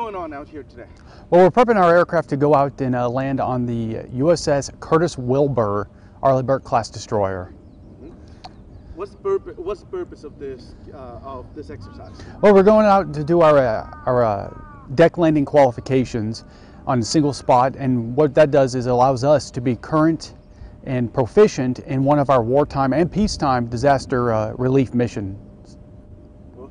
going on out here today? Well, we're prepping our aircraft to go out and land on the USS Curtis Wilbur, Arleigh Burke class destroyer. What's the purpose of this exercise? Well, we're going out to do our deck landing qualifications on a single spot, and what that does is it allows us to be current and proficient in one of our wartime and peacetime disaster relief missions. Well,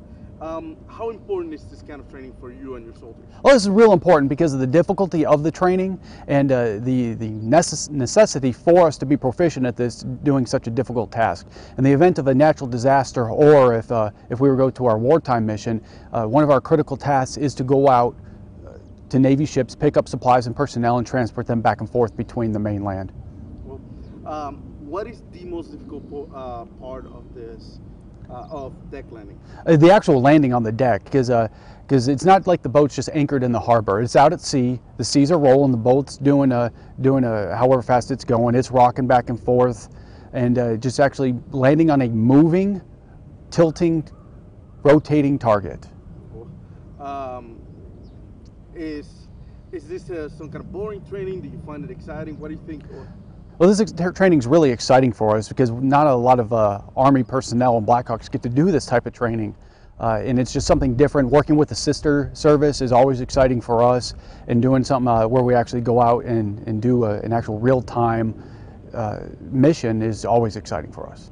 how important is this kind of training for you and your soldiers? Well, this is real important because of the difficulty of the training and the necessity for us to be proficient at this, doing such a difficult task. In the event of a natural disaster, or if we were to go to our wartime mission, one of our critical tasks is to go out to Navy ships, pick up supplies and personnel, and transport them back and forth between the mainland. Well, what is the most difficult part of this, of deck landing? The actual landing on the deck, because it's not like the boat's just anchored in the harbor. It's out at sea, the seas are rolling, the boat's doing however fast it's going, it's rocking back and forth, and just actually landing on a moving, tilting, rotating target. Is this some kind of boring training? Do you find it exciting? What do you think? Well, this training is really exciting for us because not a lot of Army personnel and Blackhawks get to do this type of training. And it's just something different. Working with the sister service is always exciting for us, and doing something where we actually go out and do an actual real-time mission is always exciting for us.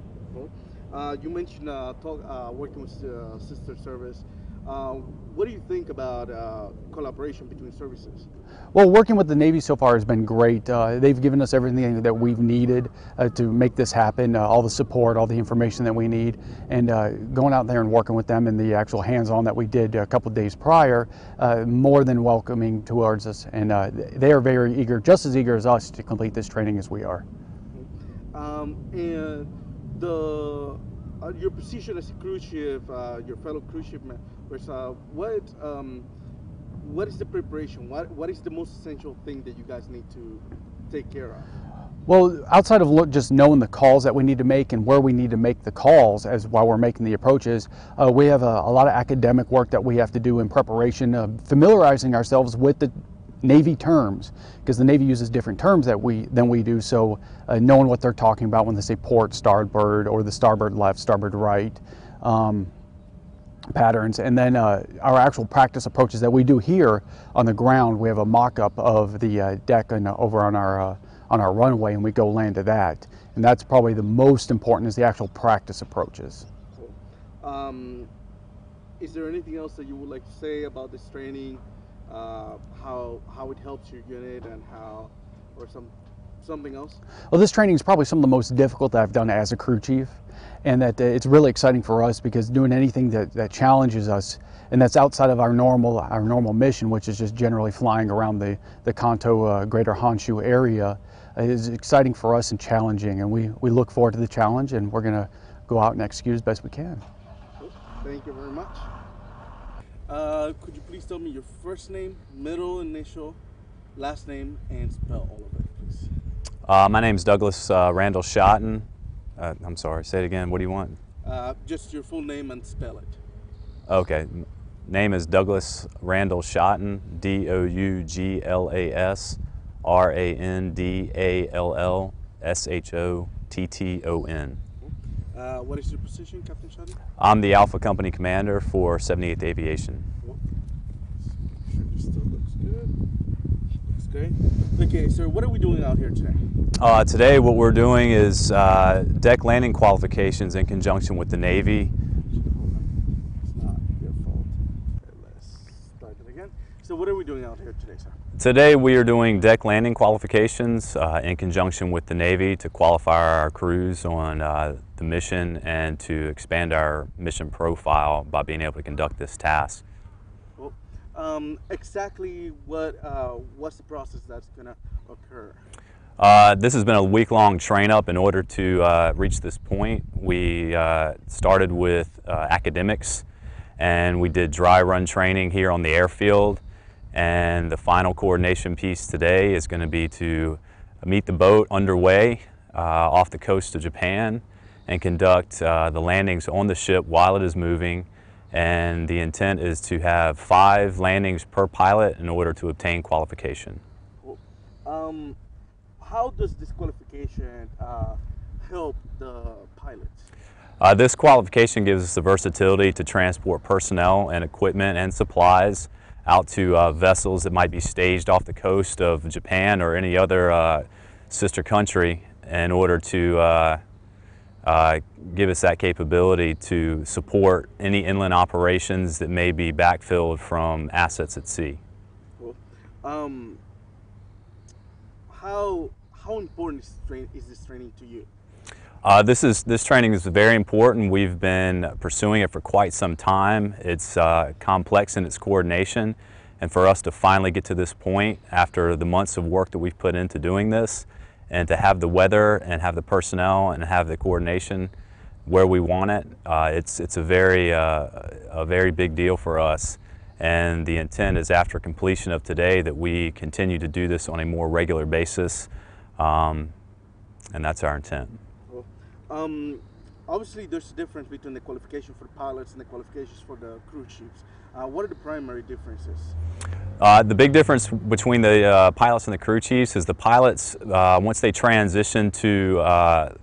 You mentioned working with sister service. What do you think about collaboration between services? Well, working with the Navy so far has been great. They've given us everything that we've needed to make this happen, all the support, all the information that we need, and going out there and working with them in the actual hands-on that we did a couple of days prior, more than welcoming towards us, and they are very eager, just as eager as us, to complete this training as we are. And your position as a cruise ship, your fellow cruise shipman, what is the preparation? What is the most essential thing that you guys need to take care of? Well, outside of just knowing the calls that we need to make and where we need to make the calls as while we're making the approaches, we have a lot of academic work that we have to do in preparation of familiarizing ourselves with the Navy terms, because the Navy uses different terms than we do, so knowing what they're talking about when they say port, starboard, or the starboard left, starboard right, patterns, and then our actual practice approaches that we do here on the ground. We have a mock-up of the deck and over on our runway, and we go land to that, and that's probably the most important, is the actual practice approaches. Cool. Is there anything else that you would like to say about this training? How it helps your unit, and how, or something else? Well, this training is probably some of the most difficult that I've done as a crew chief, and that it's really exciting for us because doing anything that challenges us, and that's outside of our normal mission, which is just generally flying around the Kanto Greater Honshu area, is exciting for us and challenging, and we look forward to the challenge, and we're going to go out and execute as best we can. Thank you very much. Could you please tell me your first name, middle initial, last name, and spell all of it, please? My name's Douglas Randall Shotton. I'm sorry, say it again. What do you want? Just your full name and spell it. Okay. Name is Douglas Randall Shotton, D-O-U-G-L-A-S-R-A-N-D-A-L-L-S-H-O-T-T-O-N. What is your position, Captain Shotton? I'm the Alpha Company Commander for 78th Aviation. Cool. Sure, this still looks good. Looks great. Okay, sir, what are we doing out here today? Today, what we're doing is deck landing qualifications in conjunction with the Navy. It's not your fault. Let's start it again. So, what are we doing out here today, sir? Today, we are doing deck landing qualifications in conjunction with the Navy to qualify our crews on the mission and to expand our mission profile by being able to conduct this task. Well, exactly what's the process that's going to occur? This has been a week-long train-up in order to reach this point. We started with academics, and we did dry run training here on the airfield. And the final coordination piece today is going to be to meet the boat underway off the coast of Japan and conduct the landings on the ship while it is moving, and the intent is to have 5 landings per pilot in order to obtain qualification. Cool. How does this qualification help the pilots? This qualification gives us the versatility to transport personnel and equipment and supplies out to vessels that might be staged off the coast of Japan or any other sister country in order to give us that capability to support any inland operations that may be backfilled from assets at sea. Cool. How important is this training to you? This training is very important. We've been pursuing it for quite some time. It's complex in its coordination, and for us to finally get to this point after the months of work that we've put into doing this, and to have the weather and have the personnel and have the coordination where we want it, it's a very big deal for us. And the intent is, after completion of today, that we continue to do this on a more regular basis, and that's our intent. Obviously, there's a difference between the qualification for pilots and the qualifications for the crew chiefs. What are the primary differences? The big difference between the pilots and the crew chiefs is the pilots, once they transition to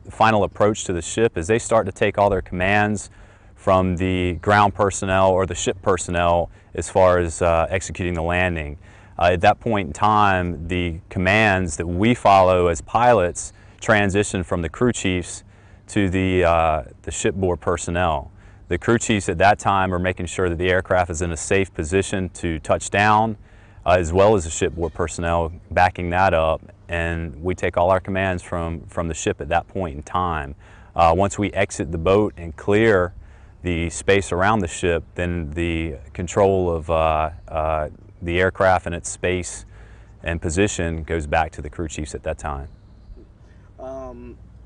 final approach to the ship, is they start to take all their commands from the ground personnel or the ship personnel as far as executing the landing. At that point in time, the commands that we follow as pilots transition from the crew chiefs to the shipboard personnel. The crew chiefs at that time are making sure that the aircraft is in a safe position to touch down, as well as the shipboard personnel backing that up, and we take all our commands from the ship at that point in time. Once we exit the boat and clear the space around the ship, then the control of the aircraft and its space and position goes back to the crew chiefs at that time.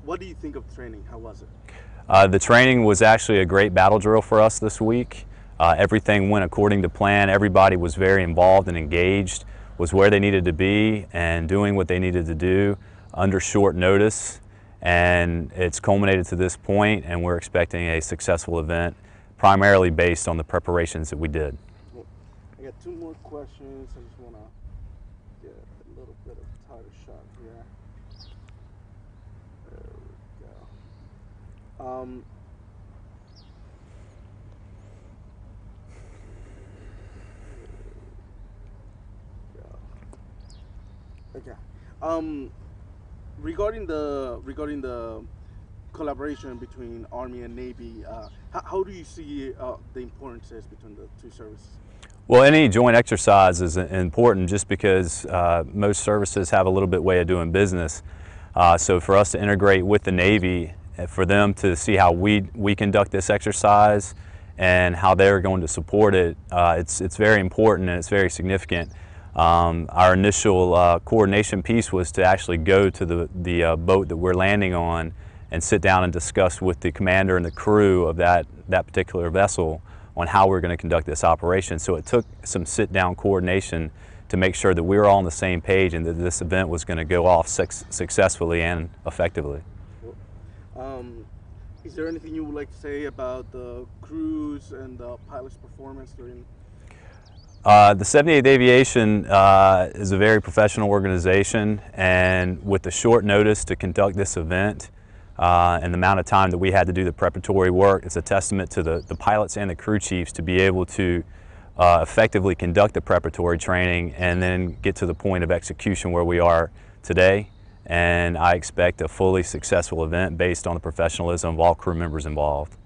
What do you think of training? How was it? The training was actually a great battle drill for us this week. Everything went according to plan. Everybody was very involved and engaged, was where they needed to be and doing what they needed to do under short notice. And it's culminated to this point, and we're expecting a successful event, primarily based on the preparations that we did. Well, I got 2 more questions. I just want to get a little bit of a tighter shot here. Okay. Regarding the collaboration between Army and Navy, how do you see the importances between the two services? Well, any joint exercise is important just because most services have a little bit way of doing business. So for us to integrate with the Navy, for them to see how we conduct this exercise and how they're going to support it, it's very important and it's very significant. Our initial coordination piece was to actually go to the boat that we're landing on and sit down and discuss with the commander and the crew of that particular vessel on how we're going to conduct this operation. So it took some sit-down coordination to make sure that we were all on the same page and that this event was going to go off successfully and effectively. Is there anything you would like to say about the crews and the pilot's performance during? The 78th Aviation is a very professional organization, and with the short notice to conduct this event and the amount of time that we had to do the preparatory work, it's a testament to the pilots and the crew chiefs to be able to effectively conduct the preparatory training and then get to the point of execution where we are today. And I expect a fully successful event based on the professionalism of all crew members involved.